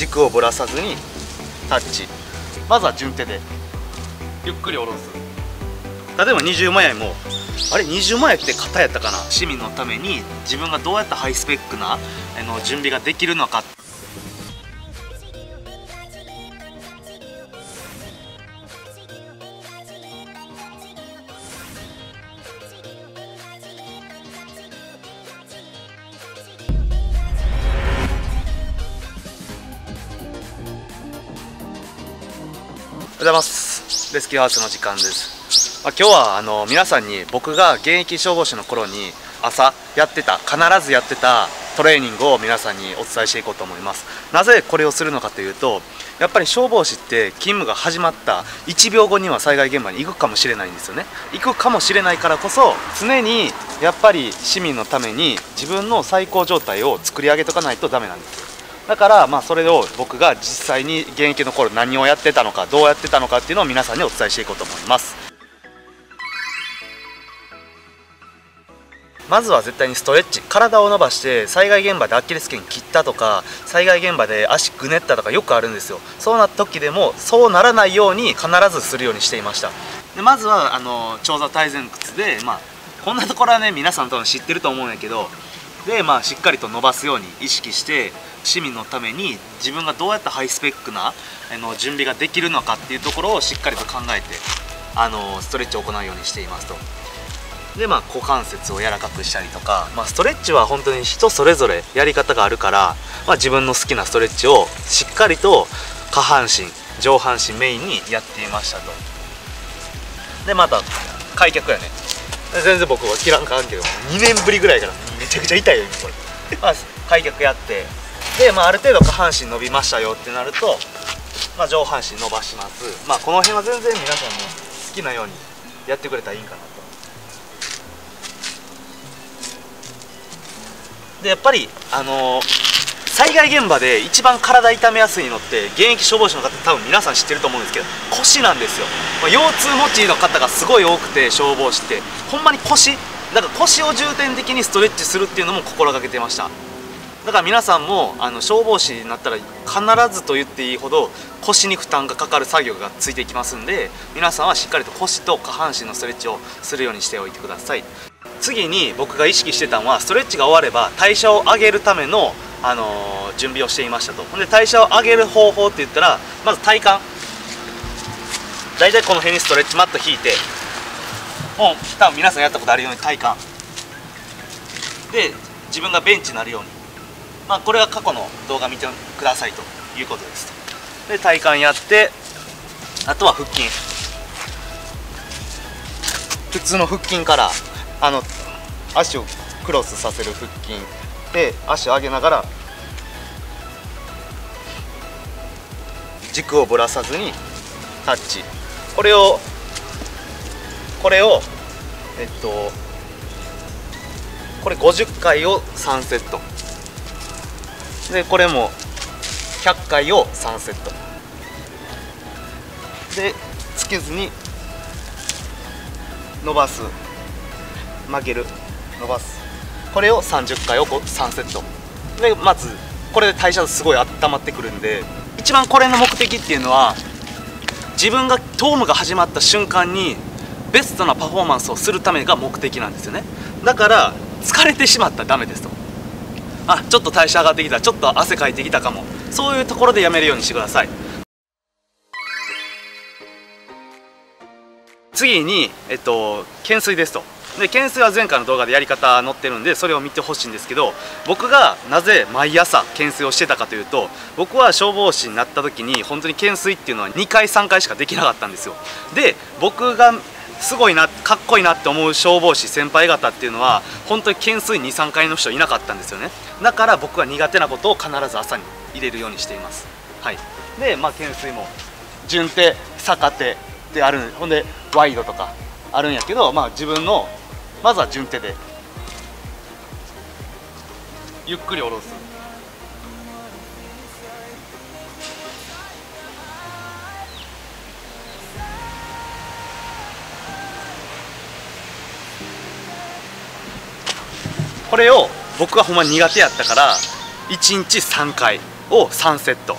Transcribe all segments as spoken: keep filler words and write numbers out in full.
軸をぶらさずにタッチ、まずは順手でゆっくり下ろす。例えばにじゅうまいあいも、あれにじゅうまいあいって型やったかな、市民のために自分がどうやったハイスペックなあの準備ができるのか。おはようございます。レスキューハウスの時間です。まあ、今日はあの皆さんに僕が現役消防士の頃に朝やってた、必ずやってたトレーニングを皆さんにお伝えしていこうと思います。なぜこれをするのかというと、やっぱり消防士って勤務が始まったいちびょうごには災害現場に行くかもしれないんですよね。行くかもしれないからこそ、常にやっぱり市民のために自分の最高状態を作り上げとかないとダメなんです。だからまあそれを僕が実際に現役の頃何をやってたのか、どうやってたのかっていうのを皆さんにお伝えしていこうと思います。まずは絶対にストレッチ、体を伸ばして、災害現場でアキレス腱切ったとか、災害現場で足ぐねったとかよくあるんですよ。そうなった時でもそうならないように必ずするようにしていました。でまずはあの長座体前屈で、まあこんなところはね皆さん多分知ってると思うんやけど、でまあしっかりと伸ばすように意識して、市民のために自分がどうやったハイスペックなあの準備ができるのかっていうところをしっかりと考えて、あのストレッチを行うようにしていますと。でまあ股関節を柔らかくしたりとか、まあ、ストレッチは本当に人それぞれやり方があるから、まあ、自分の好きなストレッチをしっかりと下半身上半身メインにやっていましたと。でまた開脚やね、全然僕は嫌んかんけどにねんぶりぐらいからめちゃくちゃ痛いよ今これまあ開脚やってで、まあ、ある程度下半身伸びましたよってなると、まあ、上半身伸ばします。まあこの辺は全然皆さんも好きなようにやってくれたらいいんかなと。でやっぱりあのー、災害現場で一番体痛めやすいのって現役消防士の方多分皆さん知ってると思うんですけど、腰なんですよ。まあ、腰痛持ちの方がすごい多くて、消防士ってほんまに腰だから、腰を重点的にストレッチするっていうのも心がけてました。だから皆さんもあの消防士になったら必ずと言っていいほど腰に負担がかかる作業がついていきますんで、皆さんはしっかりと腰と下半身のストレッチをするようにしておいてください。次に僕が意識してたのは、ストレッチが終われば代謝を上げるための、あのー、準備をしていましたと。で代謝を上げる方法って言ったら、まず体幹、大体この辺にストレッチマット引いて、もう多分皆さんやったことあるように体幹で自分がベンチになるように。まあこれは過去の動画見てくださいということです。で体幹やって、あとは腹筋、普通の腹筋からあの足をクロスさせる腹筋で、足を上げながら軸をぶらさずにタッチ、これをこれをえっとこれごじゅっかいをさんセットで、これもひゃっかいをさんセットで、つけずに伸ばす、曲げる、伸ばす、これをさんじゅっかいをさんセットで、まずこれで代謝すごい温まってくるんで、一番これの目的っていうのは、自分がトームが始まった瞬間にベストなパフォーマンスをするためが目的なんですよね。だから疲れてしまったらダメですと。あ、ちょっと代謝上がってきた、ちょっと汗かいてきたかも、そういうところでやめるようにしてください。次に、えっと、懸垂ですと。で懸垂は前回の動画でやり方載ってるんで、それを見てほしいんですけど、僕がなぜ毎朝懸垂をしてたかというと、僕は消防士になった時に本当に懸垂っていうのはにかいさんかいしかできなかったんですよ。で僕がすごいな、かっこいいなって思う消防士先輩方っていうのは本当に懸垂にさんかいの人いなかったんですよね。だから僕は苦手なことを必ず朝に入れるようにしています。はい、で、まあ、懸垂も順手逆手である、ほんでワイドとかあるんやけど、まあ、自分のまずは順手でゆっくり下ろす。これを僕はほんま苦手やったからいちにちさんかいをさんセット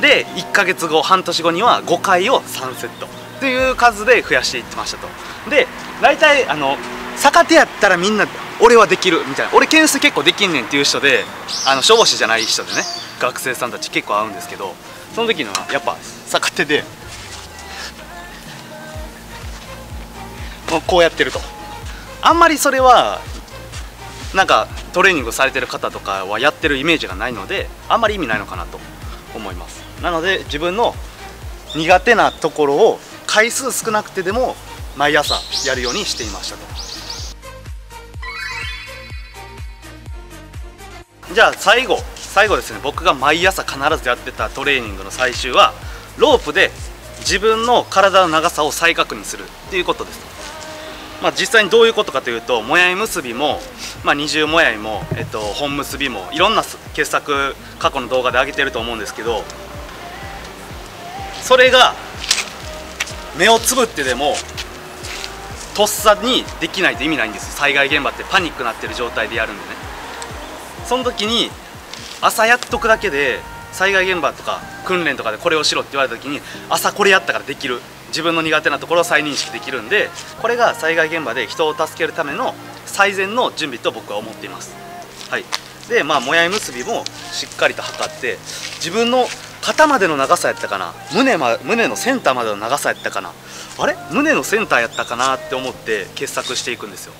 でいっかげつごはんとしごにはごかいをさんセットという数で増やしていってましたと。で大体あの逆手やったらみんな俺はできるみたいな、俺懸垂結構できんねんっていう人で、あの消防士じゃない人でね、学生さんたち結構会うんですけど、その時のはやっぱ逆手でこうやってると、あんまりそれはなんかトレーニングされてる方とかはやってるイメージがないので、あんまり意味ないのかなと思います。なので自分の苦手なところを回数少なくてでも毎朝やるようにしていましたと。じゃあ最後最後ですね、僕が毎朝必ずやってたトレーニングの最終はロープで自分の体の長さを再確認するっていうことです。まあ実際にどういうことかというと、もやい結びも、まあ、二重もやいも、えっと、本結びもいろんな傑作過去の動画で上げてると思うんですけど、それが目をつぶってでもとっさにできないと意味ないんです。災害現場ってパニックになってる状態でやるんでね、その時に朝やっとくだけで、災害現場とか訓練とかでこれをしろって言われた時に朝これやったからできる、自分の苦手なところを再認識できるんで、これが災害現場で人を助けるための最善の準備と僕は思っています。はい、でまあもやい結びもしっかりと測って、自分の肩までの長さやったかな、胸、ま、胸のセンターまでの長さやったかな、あれ胸のセンターやったかなって思って傑作していくんですよ。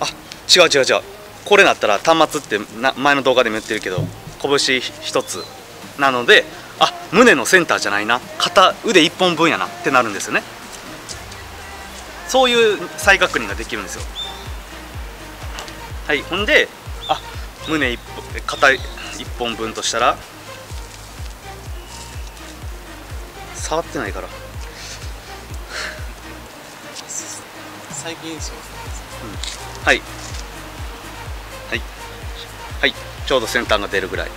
あ違う違う違う、これだったら端末ってな前の動画でも言ってるけど拳一つなので、あ胸のセンターじゃないな、肩腕一本分やなってなるんですよね。そういう再確認ができるんですよ。はい、ほんであ胸一本肩一本分としたら、触ってないから最近そうですね、うん、はいはい、ちょうど先端が出るぐらい、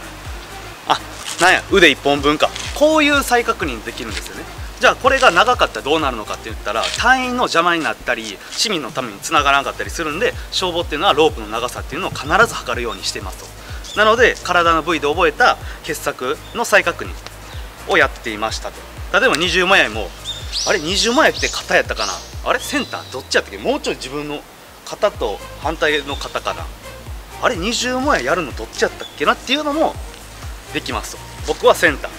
あなんや腕いっぽんぶんか、こういう再確認できるんですよね。じゃあこれが長かったらどうなるのかって言ったら、隊員の邪魔になったり市民のためにつながらなかったりするんで、消防っていうのはロープの長さっていうのを必ず測るようにしていますと。なので体の部位で覚えた傑作の再確認をやっていましたと。例えば二重もやいも、あれ二重もやいって肩やったかな、あれセンターどっちやったっけ、もうちょい自分の肩と反対の肩かな、あれ二重もややるのどっちやったっけなっていうのもできますと。僕はセンター、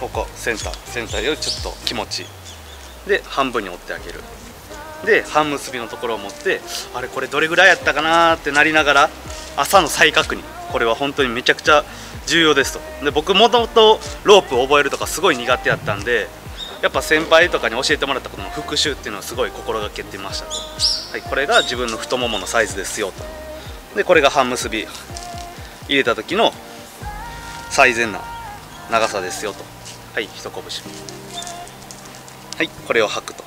ここセンターセンターよりちょっと気持ちで半分に折ってあげる、で半結びのところを持って、あれこれどれぐらいやったかなってなりながら朝の再確認、これは本当にめちゃくちゃ重要ですと。で僕もともとロープを覚えるとかすごい苦手やったんで、やっぱ先輩とかに教えてもらったことの復習っていうのをすごい心がけてましたと。はい、これが自分の太もものサイズですよと。でこれが半結び入れた時の最善な長さですよと。はい、一拳、はい、これを吐くと。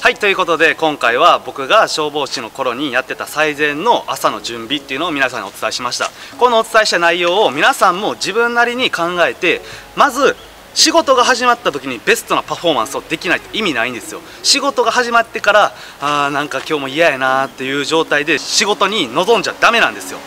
はい、ということで今回は僕が消防士の頃にやってた最善の朝の準備っていうのを皆さんにお伝えしました。このお伝えした内容を皆さんも自分なりに考えて、まず仕事が始まった時にベストなパフォーマンスをできないと意味ないんですよ。仕事が始まってから、あーなんか今日も嫌やなーっていう状態で仕事に臨んじゃダメなんですよ。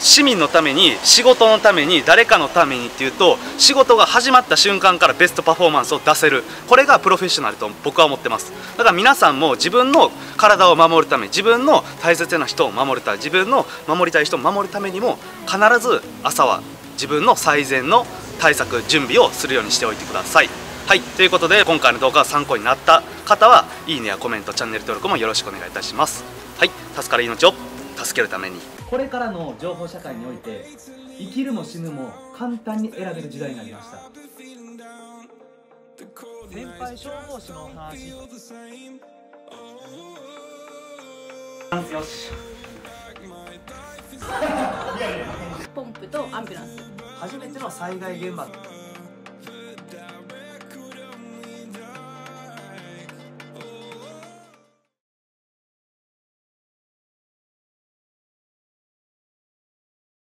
市民のために、仕事のために、誰かのためにっていうと、仕事が始まった瞬間からベストパフォーマンスを出せる、これがプロフェッショナルと僕は思ってます。だから皆さんも自分の体を守るため、自分の大切な人を守るため、自分の守りたい人を守るためにも、必ず朝は自分の最善の対策準備をするようにしておいてください。はい、ということで今回の動画が参考になった方はいいねやコメント、チャンネル登録もよろしくお願いいたします。はい、助かる命を助けるために、これからの情報社会において生きるも死ぬも簡単に選べる時代になりました。先輩消防士のお話、よしポンプとアンビュランス、初めての災害現場。